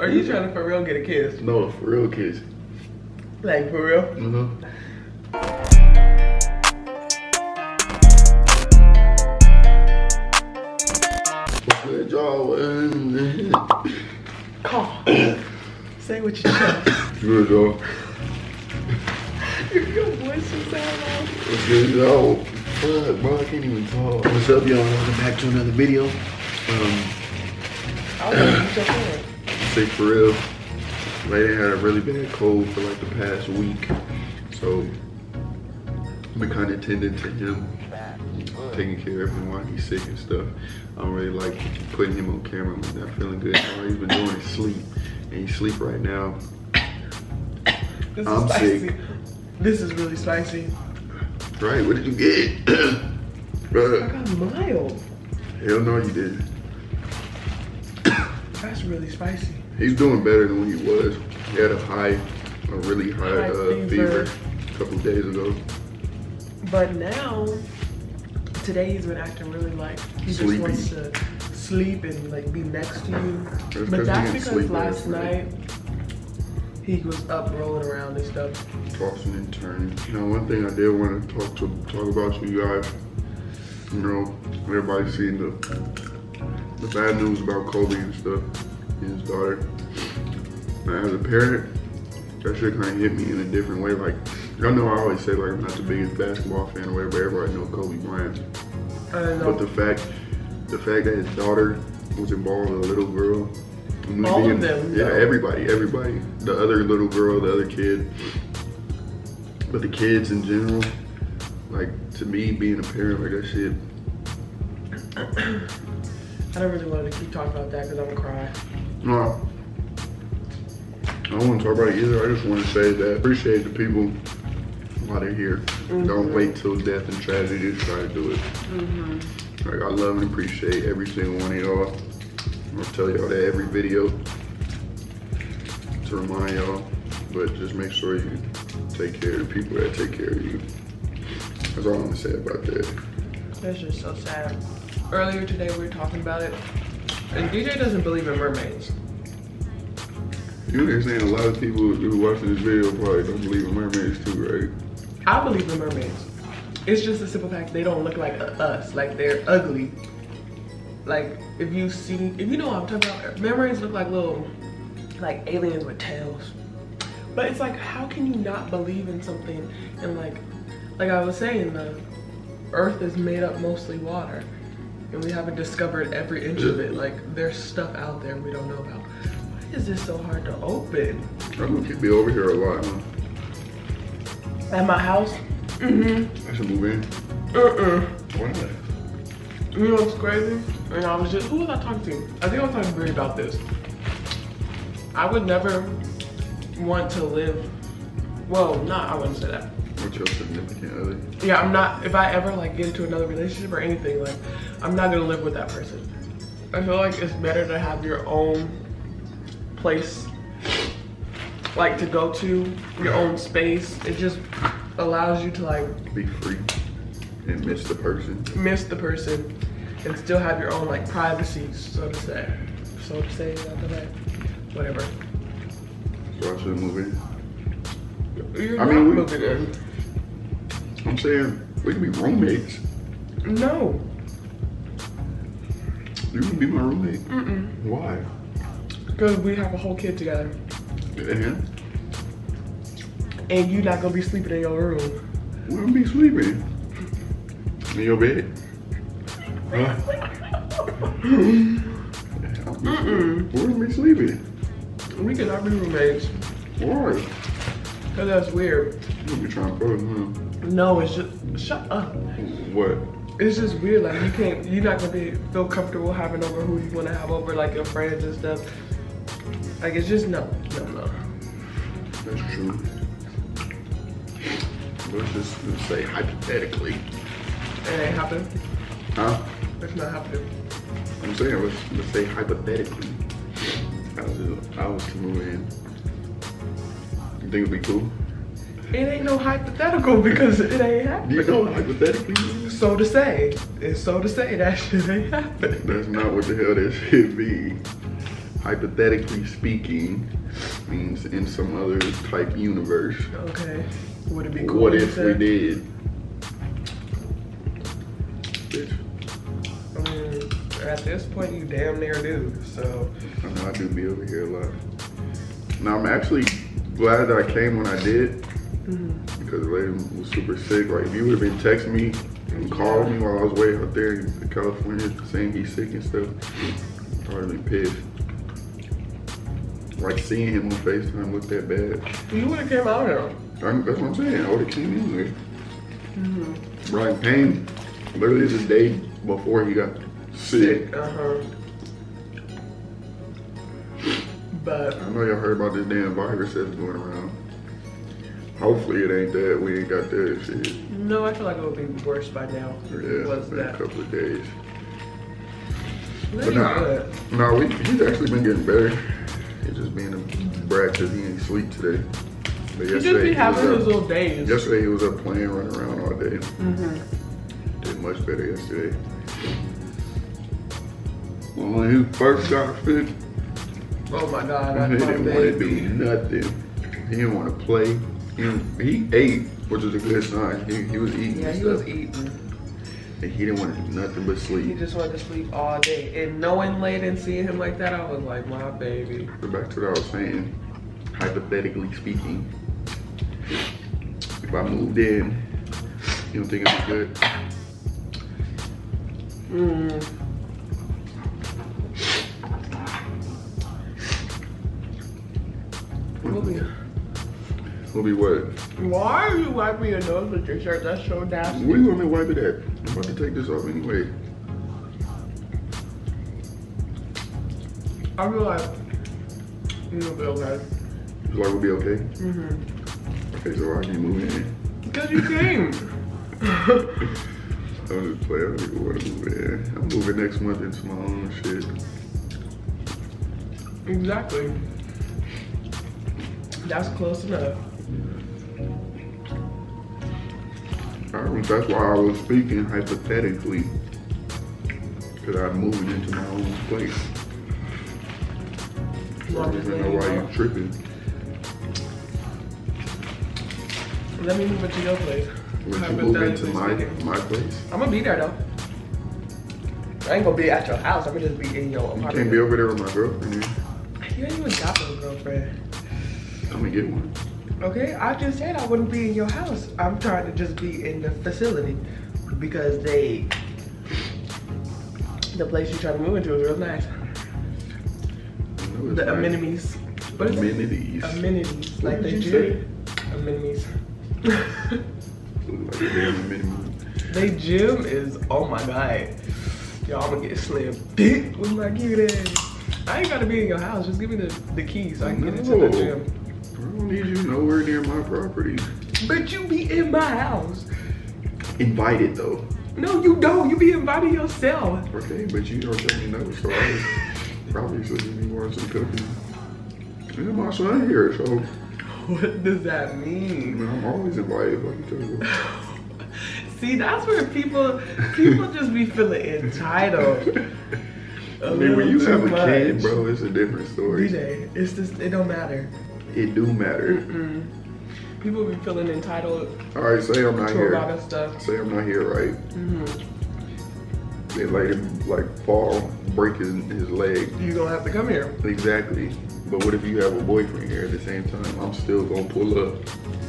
Are you trying to for real get a kiss? No, for real kiss. Like for real? Mm-hmm. Say what you think. Good job. Your voice is out. What's good, y'all? Fuck, bro, I can't even talk. What's up, y'all? Welcome back to another video. I was gonna get sick for real. Lady had a really bad cold for like the past week, so we kind of tended to him taking care of him while he's sick and stuff. I don't really like putting him on camera when he's not feeling good. All he's been doing is sleep, and he's sleep right now. This I'm is spicy. Sick. This is really spicy. Right? What did you get? I got mild. Hell no, you didn't. That's really spicy. He's doing better than when he was. He had a really high fever a couple of days ago. But now, today he's been acting really like he sleepy. Just wants to sleep and like be next to you. That's but that's because last night he was up rolling around and stuff. Tossing and turning. You know, one thing I did want to talk about to you guys. You know, everybody's seen the bad news about Kobe and stuff, and his daughter. And as a parent, that shit kind of hit me in a different way. Like, y'all know I always say like I'm not the biggest basketball fan or whatever, everybody knows Kobe Bryant. But the fact that his daughter was involved with a little girl. All of them. Yeah, everybody. The other little girl, the other kid. But the kids in general, like to me being a parent, like that shit. I don't really want to keep talking about that because I'm gonna cry. No, I don't want to talk about it either. I just want to say that I appreciate the people while they're here. Mm-hmm. Don't wait till death and tragedy to try to do it. Mm-hmm. Like I love and appreciate every single one of y'all. I'm gonna tell y'all that every video to remind y'all, but just make sure you take care of the people that take care of you. That's all I'm gonna say about that. That's just so sad. Earlier today we were talking about it, and DJ doesn't believe in mermaids. You're saying a lot of people who are watching this video probably don't believe in mermaids too, right? I believe in mermaids. It's just a simple fact they don't look like us. Like they're ugly. Like if you know what I'm talking about, mermaids look like little, like aliens with tails. But it's like, how can you not believe in something? And like I was saying, the Earth is made up mostly water. And we haven't discovered every inch of it. Like, there's stuff out there we don't know about. Why is this so hard to open? I'm gonna be over here a lot, huh? At my house? Mm-hmm. I should move in. Why not? You know what's crazy? And I was just, who was I talking to? I think I was talking to Bree about this. I would never want to live, I wouldn't say that. What's your significant other? Yeah, I'm not, if I ever like get into another relationship or anything, like I'm not gonna live with that person. I feel like it's better to have your own place, like to go to, your own space. It just allows you to like be free and miss the person. Miss the person and still have your own like privacy, so to say, whatever. So I should move in? You're not moving in. I'm saying, we can be roommates. No. You can be my roommate. Mm-mm. Why? Because we have a whole kid together. And? And you're not going to be sleeping in your room. We don't be sleeping. In your bed. Huh? Mm-mm. We're going to be sleeping. We cannot be roommates. Why? Because that's weird. You're trying to put it, huh? No, it's just, shut up. What? It's just weird, like you can't, you're not gonna feel comfortable having over who you wanna have over, like your friends and stuff. Like it's just, no. That's true. Let's just say hypothetically. It ain't happening? Huh? It's not happening. I'm saying, let's say hypothetically. I was to move in. You think it'd be cool? It ain't no hypothetical because it ain't happening. You know hypothetically? So to say. It's so to say that shit ain't happening. That's not what the hell that shit be. hypothetically speaking, means in some other type universe. Okay. Would it be cool? What if we did? Bitch. I mean, at this point, you damn near do. So. I know I do be over here a lot. Now I'm actually glad that I came when I did, because the lady was super sick. Like, if you would have been texting me and called me while I was way out there in California saying he's sick and stuff, I would have been pissed. Like, seeing him on FaceTime look that bad. You would have came out here. That's what I'm saying. I would have came in there. Brian Payne, literally the day before he got sick. But I know y'all heard about this damn virus that's going around. Hopefully it ain't that. We ain't got that shit. No, I feel like it would be worse by now. Yeah, it's been a couple of days. But nah, he's actually been getting better. He's just being a brat because he ain't sleep today. But he just be having his little days. Yesterday he was up playing, running around all day. Did much better yesterday. Well, when his first got fit, oh my God, I didn't want to do nothing. He didn't want to play. He ate, which is a good sign. He was eating. Yeah, he was eating. And he didn't want to do nothing but sleep. He just wanted to sleep all day. And knowing Layden and seeing him like that, I was like, my baby. But back to what I was saying, hypothetically speaking, if I moved in, you don't think it'd be good? We'll be what? Why are you wiping your nose with your shirt? That's so nasty. Where you want me to wipe it at? I'm about to take this off anyway. I feel like you'll be okay. You like we'll be okay? Okay, so why can't you move in? Because you came. I'm just playing. I don't even want to move in. I'm moving next month into my own shit. Exactly. That's close enough. That's why I was speaking hypothetically, because I'm moving into my own place. So I don't even know why you're tripping. Let me move into your place. Would you move into my place? I'm gonna be there though. I ain't gonna be at your house. I'm gonna just be in your apartment. You can't be over there with my girlfriend. You ain't even got no girlfriend. I'm gonna get one. Okay, I just said I wouldn't be in your house. I'm trying to just be in the facility because the place you're trying to move into is real nice. The amenities. What is it? Amenities. Amenities. What like they do. Amenities. They gym is, oh my God. Y'all, I'm gonna get slim. Dick with my cute ass. I ain't gotta be in your house. Just give me the keys so I can get into the gym. I don't need you nowhere near my property. But you be in my house. Invited though. No, you don't. You be invited yourself. Okay, but you don't tell me no, so I probably shouldn't be wanting some cooking. And my son here, so. What does that mean? I mean, I'm always invited, like you tell you. See, that's where people just be feeling entitled. I mean, when you have a kid, bro, it's a different story. DJ, it's just, it don't matter. It do matter. People be feeling entitled. All right, say I'm not here. A lot of stuff. Say I'm not here, right? They let him like fall, break his leg. You gonna have to come here. Exactly. But what if you have a boyfriend here at the same time? I'm still gonna pull up.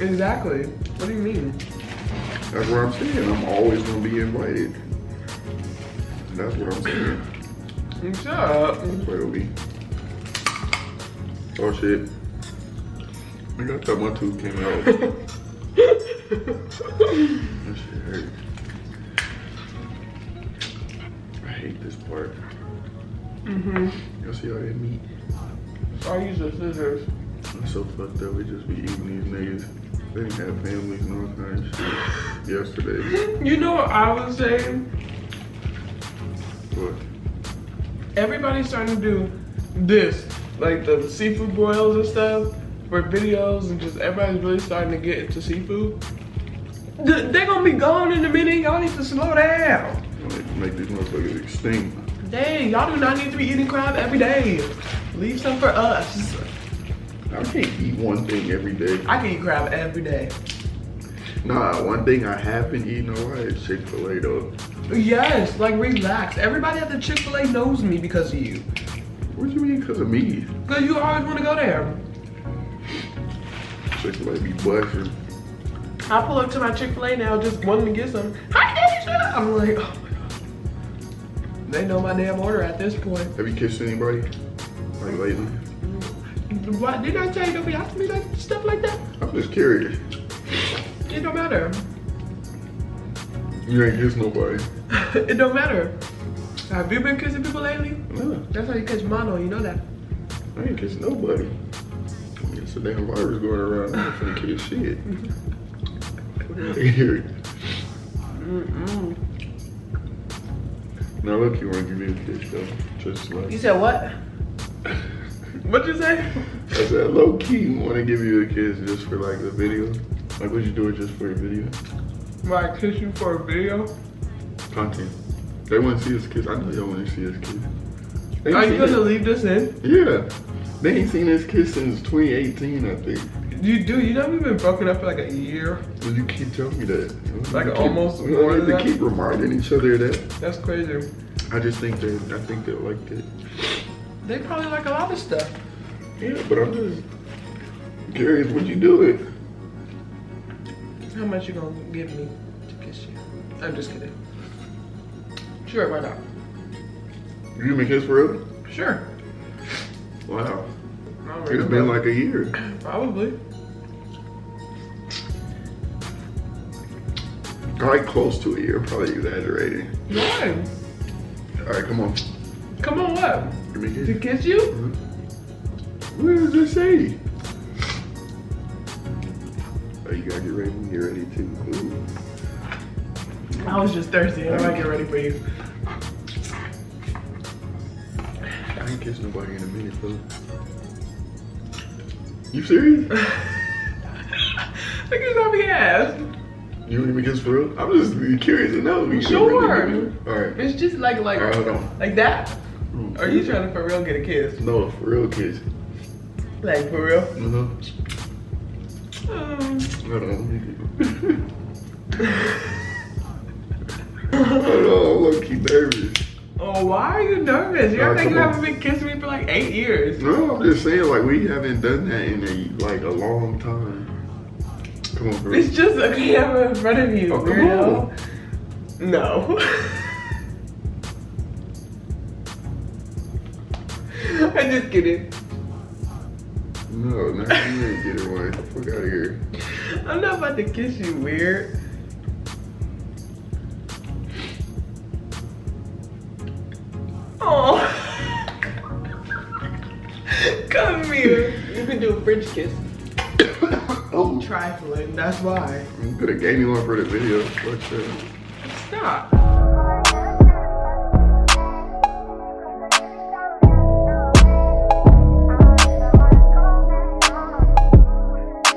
Exactly. What do you mean? That's what I'm saying. I'm always gonna be invited. That's what I'm saying. Shut up. That's what it'll be. Oh shit. I got that my tooth came out. That shit hurt. I hate this part. Y'all see how they meet? I use the scissors. I'm so fucked up. We just be eating these niggas. They didn't have families and all kinds of shit yesterday. You know what I was saying? What? Everybody's starting to do this. Like the seafood boils and stuff. For videos and just everybody's really starting to get into seafood. They're gonna be gone in a minute. Y'all need to slow down. Make these motherfuckers extinct. Dang, y'all do not need to be eating crab every day. Leave some for us. I can't eat one thing every day. I can eat crab every day. Nah, one thing I have been eating all right is Chick-fil-A though. Yes, like relax. Everybody at the Chick-fil-A knows me because of you. What do you mean because of me? Because you always want to go there. Chick-fil-A be busting. I pull up to my Chick-fil-A now just wanting to get some. Hi, Daddy. I'm like, oh my God. They know my damn order at this point. Have you kissed anybody? Like lately? Why did I tell you don't be asking me like stuff like that? I'm just curious. It don't matter. You ain't kiss nobody. It don't matter. Have you been kissing people lately? No. That's how you catch mono, you know that. I ain't kissing nobody. It's a damn virus going around. I'm finna kiss shit. Now look, you wanna give me a kiss though? Just like. You said what? What'd you say? I said low key wanna give you a kiss just for like the video. Like, would you do it just for your video? Like, kiss you for a video? Content. They want to see us kiss. I know y'all want to see us kiss. Are you going to leave this in? Yeah. They ain't seen us kiss since 2018, I think. You do? You know we've been broken up for like a year. Well, you keep telling me that. Like almost. We wanted to keep reminding each other of that. That's crazy. I just think they liked it. They probably like a lot of stuff. Yeah, but I'm just curious. Would you do it? How much you gonna give me to kiss you? I'm just kidding. Sure, why not? You give me a kiss for real? Sure. Wow. It's been like a year. Probably. Alright, close to a year, probably exaggerating. Why? Alright, come on. Come on what? Give me a kiss. To kiss you? Mm-hmm. What does this say? You gotta get ready when you're ready too. Ooh. I was just thirsty. I'm gonna get ready for you. I ain't kissed nobody in a minute, though. You serious? Look at how we asked. You want me to kiss for real? I'm just curious to know. You sure. Really alright. It's just like, all right, hold on. Like that? Ooh. Are you trying to for real get a kiss? No, for real kiss. Like for real? Mm-hmm. Hold on. Hold on, I'm low-key nervous. Oh, why are you nervous? You're like, you haven't been kissing me for like 8 years. No, I'm just saying, like, we haven't done that in a long time. Come on, bro. It's just a camera in front of you. Oh, come on. No. I'm just kidding. No, you ain't getting one. Fuck out of here. I'm not about to kiss you, weird. Oh, come here. You can do a French kiss. Oh, trifling. That's why. You could have gave me one for the video. Stop.